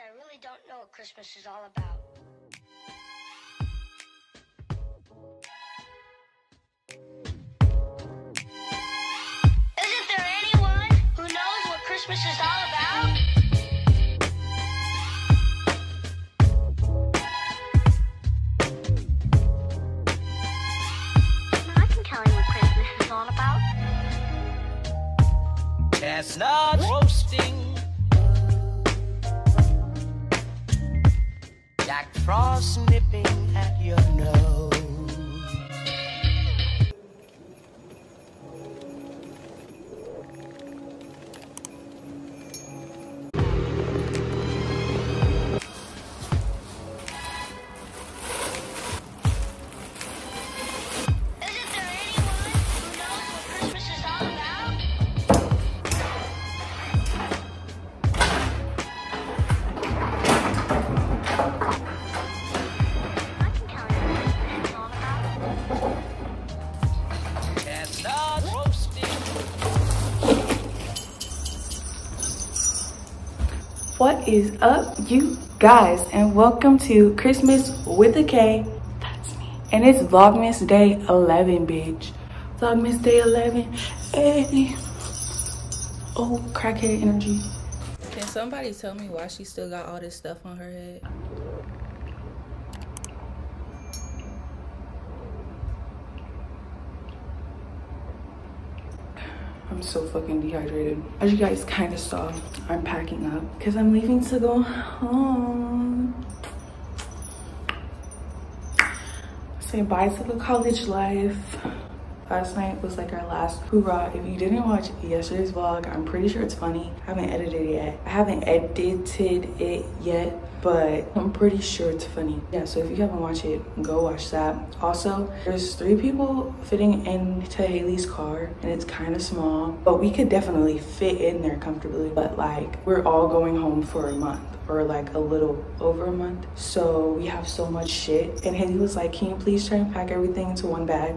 I really don't know what Christmas is all about. Isn't there anyone who knows what Christmas is all about? I can tell you what Christmas is all about. Chestnuts roasting, Jack Frost nipping at your nose. Isn't there anyone who knows what Christmas is all about? What is up, you guys, and welcome to Christmas with a K. That's me. And it's Vlogmas day 11, bitch. Vlogmas day 11. Hey. Oh, crackhead energy. Can somebody tell me why she still got all this stuff on her head? I'm so fucking dehydrated. As you guys kind of saw, I'm packing up because I'm leaving to go home. Say bye to the college life. Last night was like our last hoorah. If you didn't watch yesterday's vlog, I'm pretty sure it's funny. I haven't edited it yet, but I'm pretty sure it's funny. Yeah, so if you haven't watched it, go watch that. Also, there's 3 people fitting into Haley's car and it's kind of small, but we could definitely fit in there comfortably. But like, we're all going home for a month or like a little over a month. So we have so much shit. And Haley was like, can you please try and pack everything into one bag?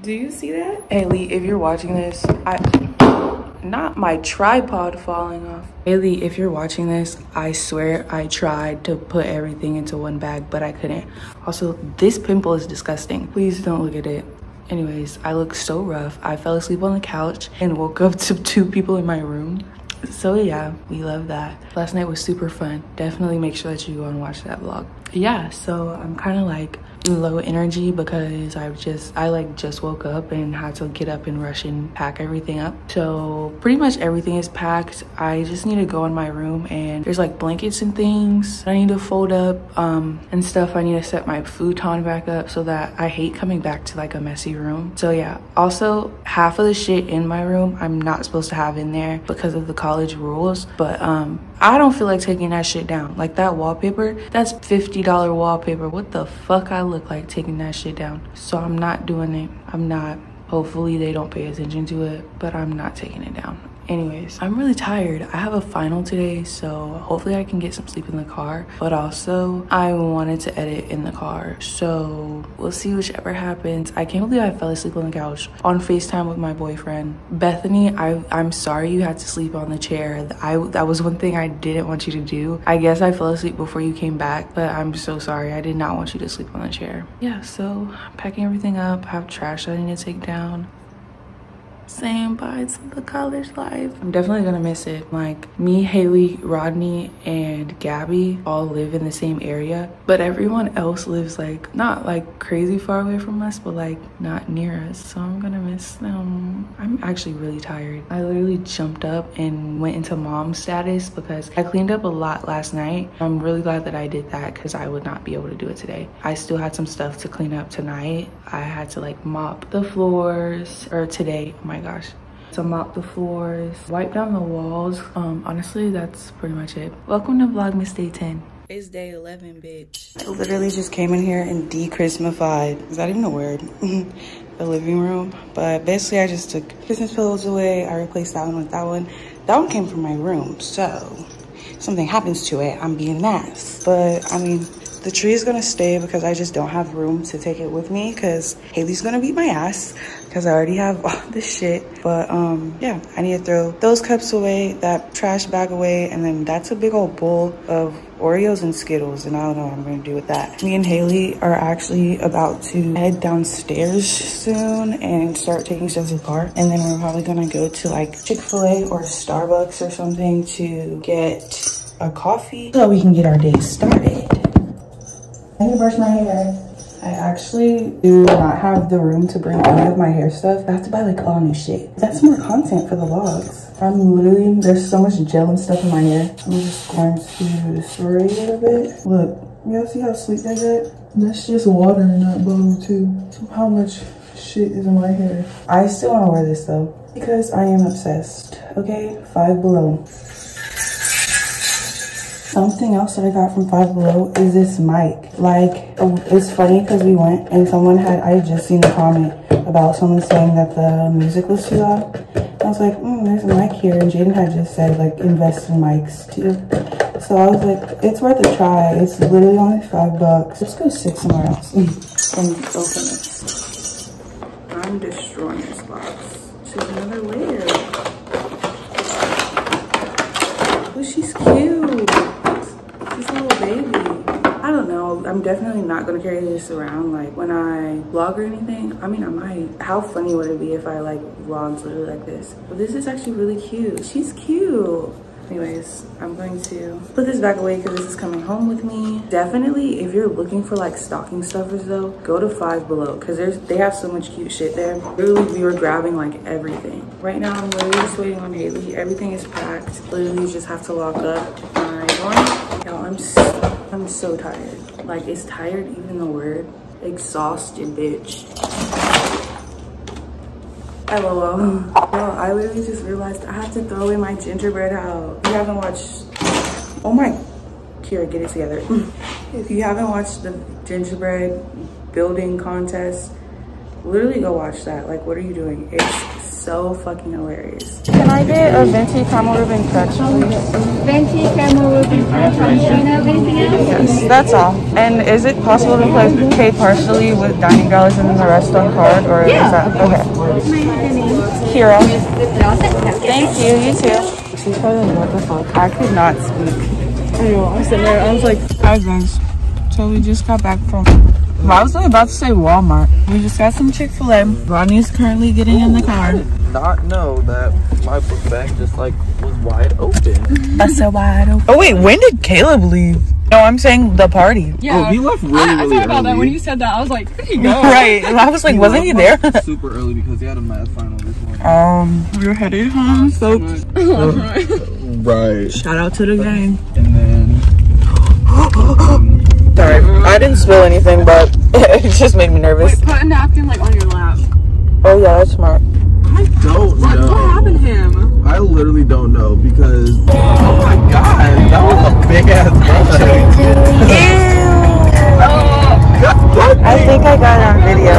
Do you see that? Haley, if you're watching this, not my tripod falling off. Haley, if you're watching this, I swear I tried to put everything into one bag, but I couldn't. Also, this pimple is disgusting. Please don't look at it. Anyways, I look so rough. I fell asleep on the couch and woke up to 2 people in my room. So yeah, we love that. Last night was super fun. Definitely make sure that you go and watch that vlog. Yeah, so I'm kind of like low energy because I just woke up and had to get up and rush and pack everything up. So pretty much everything is packed. I just need to go in my room, and there's like blankets and things I need to fold up and stuff. I need to set my futon back up so that I hate coming back to like a messy room. So yeah, also half of the shit in my room I'm not supposed to have in there because of the college rules, but I don't feel like taking that shit down. Like that wallpaper, that's $50 wallpaper. What the fuck I look like taking that shit down? So I'm not doing it. I'm not. Hopefully they don't pay attention to it, but I'm not taking it down. Anyways, I'm really tired. I have a final today, so hopefully I can get some sleep in the car. But also, I wanted to edit in the car, so we'll see whichever happens. I can't believe I fell asleep on the couch on FaceTime with my boyfriend. Bethany, I'm sorry you had to sleep on the chair. That was one thing I didn't want you to do. I guess I fell asleep before you came back, but I'm so sorry. I did not want you to sleep on the chair. Yeah, so I'm packing everything up. I have trash that I need to take down. Saying bye to the college life. I'm definitely gonna miss it. Like, me, Haley, Rodney, and Gabby all live in the same area, but everyone else lives like not like crazy far away from us, but like not near us. So I'm gonna miss them. I'm actually really tired. I literally jumped up and went into mom status because I cleaned up a lot last night. I'm really glad that I did that because I would not be able to do it today. I still had some stuff to clean up tonight. I had to like mop the floors, or today, my gosh, to mop the floors, wipe down the walls. Honestly, that's pretty much it. Welcome to Vlogmas day 10. It's day 11, bitch. I literally just came in here and de-Christmified. Is that even a word? The living room. But basically, I just took Christmas pillows away. I replaced that one with that one. That one came from my room, so if something happens to it, I'm being nice. But I mean, The tree is gonna stay because I just don't have room to take it with me because Haley's gonna beat my ass because I already have all this shit. But yeah, I need to throw those cups away, that trash bag away, and then that's a big old bowl of Oreos and Skittles, and I don't know what I'm gonna do with that. Me and Haley are actually about to head downstairs soon and start taking stuff to the car, and then we're probably gonna go to like Chick-fil-A or Starbucks or something to get a coffee so we can get our day started. I need to brush my hair. I actually do not have the room to bring any of my hair stuff. I have to buy like all new shit. That's more content for the vlogs. I'm literally, there's so much gel and stuff in my hair. I'm just going to spray it a little bit. Look, y'all see how sweet that got? That's just water in that bowl too. So how much shit is in my hair? I still want to wear this though because I am obsessed. Okay, Five Below. Something else that I got from Five Below is this mic. Like, it's funny because we went and someone had, I just seen a comment about someone saying that the music was too loud. I was like, there's a mic here. And Jaden had just said, like, invest in mics too. So I was like, it's worth a try. It's literally only $5. Let's go sit somewhere else and open this. I'm destroying this box. There's another layer. Oh, she's cute. I'm definitely not gonna carry this around like when I vlog or anything. I mean, I might. How funny would it be if I like vlogged literally like this? But this is actually really cute. She's cute. Anyways, I'm going to put this back away because this is coming home with me. Definitely, if you're looking for like stocking stuffers though, go to Five Below because they have so much cute shit there. Literally, we were grabbing like everything. Right now, I'm literally just waiting on Haley. Everything is packed. Literally, you just have to lock up my door. Y'all, I'm so tired. Like, is tired even the word? Exhausted, bitch. LOL. Yo, I literally just realized I have to throw away my gingerbread house. You haven't watched... Oh my... Kira, get it together. If you haven't watched the gingerbread building contest, literally go watch that. Like, what are you doing? It's so fucking hilarious. Can I get a venti caramel ribbon crutch, please? Venti caramel ribbon crutch. Yes, that's all. And is it possible to pay partially with dining dollars and then the rest on card, or is that okay? Kira. Thank you. You too. She's probably like, what the fuck? I could not speak. I know. I was sitting there. I was like, hi guys. So we just got back from. Well, I was about to say Walmart. We just got some Chick-fil-A. Rodney's currently getting in the car. I did not know that my book bag just like was wide open. That's so wide open. Oh wait, when did Caleb leave? No, I'm saying the party. Yeah. Oh, we left really early. I thought about that when you said that. I was like, there you go. Right. I was like, wasn't he there? Super early because he had a math final this morning. We were headed home. So right. Shout out to the gang. And then. Sorry, I didn't spill anything, but it just made me nervous. Wait, put a napkin like on your lap. Oh yeah, that's smart. I don't know. What happened to him? I literally don't know because oh my god, that was a big ass butt. Ew. Oh. I think I got it on video.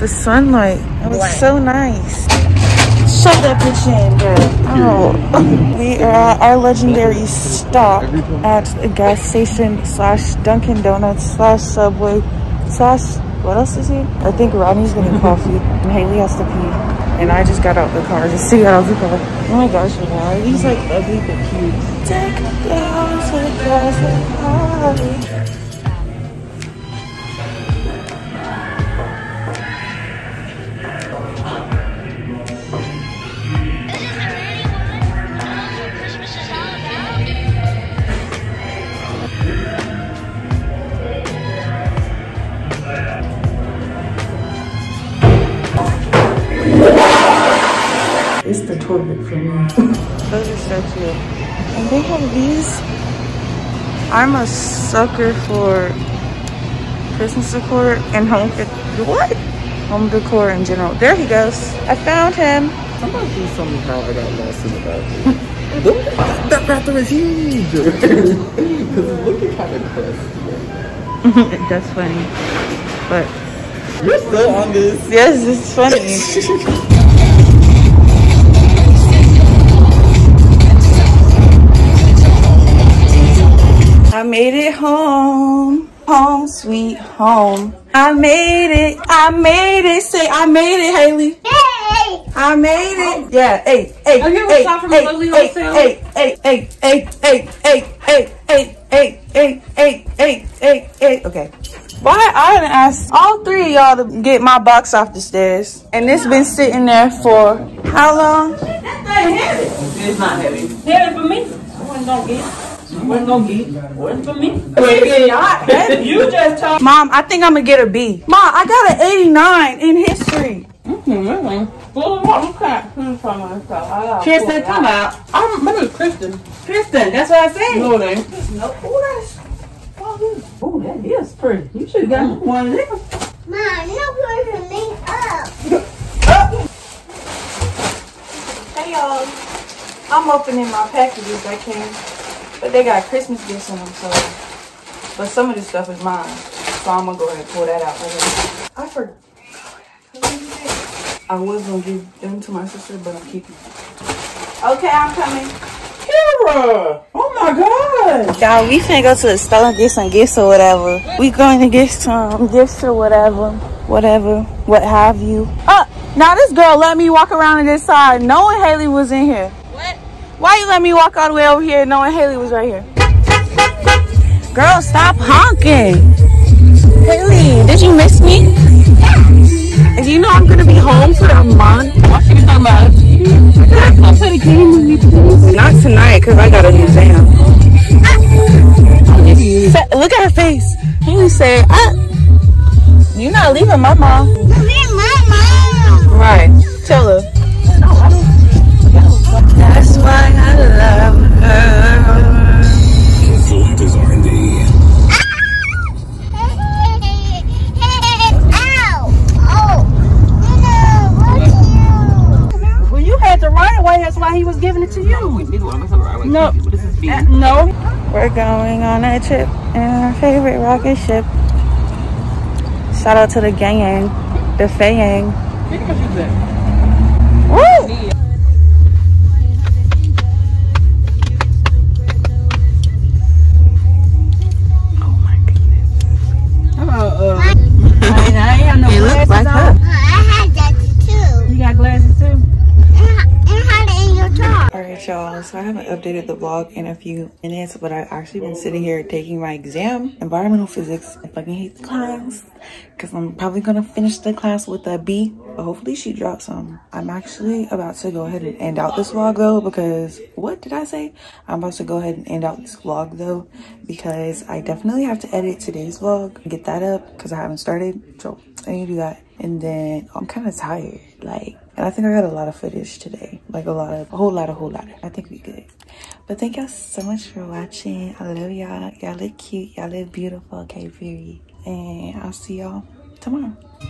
The sunlight. It was so nice. Shut that bitch in, girl. Oh. We are at our legendary stop at a gas station / Dunkin' Donuts / Subway / what else is here? I think Rodney's getting coffee and Haley has to pee. And I just got out the car. Just sitting out of the car. Oh my gosh, wow. He's like ugly but cute. Take a glass of coffee. It's the toilet for me. Those are so cute. And they have these. I'm a sucker for Christmas decor and home decor in general. There he goes. I found him. Somebody do something private that lost in the bathroom. That bathroom is huge. Because it's looking kind of crusty. That's funny. But you're still on this. Yes, it's funny. I made it home, home sweet home. I made it, say I made it, Haley. Yay! I made it. Yeah, hey, hey, hey, hey, hey, hey, hey, hey, hey, hey, hey, hey, hey, hey, hey, hey, hey, hey, okay. Why I didn't ask all three of y'all to get my box off the stairs, and it's been sitting there for how long? That thing heavy. It's not heavy. Heavy for me. I wasn't gonna get it. Wasn't gonna get it. Wasn't for me. You just told Mom, I think I'm gonna get a B. Mom, I got an 89 in history. Really? Well, what crap? Kristen, come out. My name is Kristen. Kristen, that's what I said. No name. No. Oh, that is pretty. You should have got one of them. Mom, you're putting me up. Up. Hey y'all. I'm opening my packages. I can. But they got Christmas gifts in them, so. But some of this stuff is mine, so I'm gonna go ahead and pull that out. I forgot. I was gonna give them to my sister, but I'm keeping them. Okay, I'm coming. Kira! Oh my God! Y'all, we finna go to the store and get some gifts or whatever. We going to get some gifts or whatever, what have you. Now this girl let me walk around on this side knowing Haley was in here. Why you let me walk all the way over here knowing Haley was right here? Girl, stop honking. Haley, did you miss me? Yeah. And you know I'm gonna be home for a month. Why should you talking about it? Not tonight, because I got a museum. Look at her face. Haley said, you're not leaving my mom. You're leaving my mom. Right, tell her. That's why I love her. Influencers are in the end. Ow! Oh! No, well, you had the right away. That's why he was giving it to you. No. No. We're going on a trip in our favorite rocket ship. Shout out to the gang, the Fayang. Woo! Y'all, so I haven't updated the vlog in a few minutes, but I've actually been sitting here taking my exam, environmental physics. I fucking hate the class because I'm probably gonna finish the class with a B, but hopefully she dropped some. I'm actually about to go ahead and end out this vlog though, because what did I say? I'm about to go ahead and end out this vlog though, because I definitely have to edit today's vlog and get that up because I haven't started, so I need to do that. And then I'm kind of tired, like, and I think I got a lot of footage today, like a whole lot. I think we good. But thank y'all so much for watching. I love y'all. Y'all look cute. Y'all look beautiful. Okay, period. And I'll see y'all tomorrow.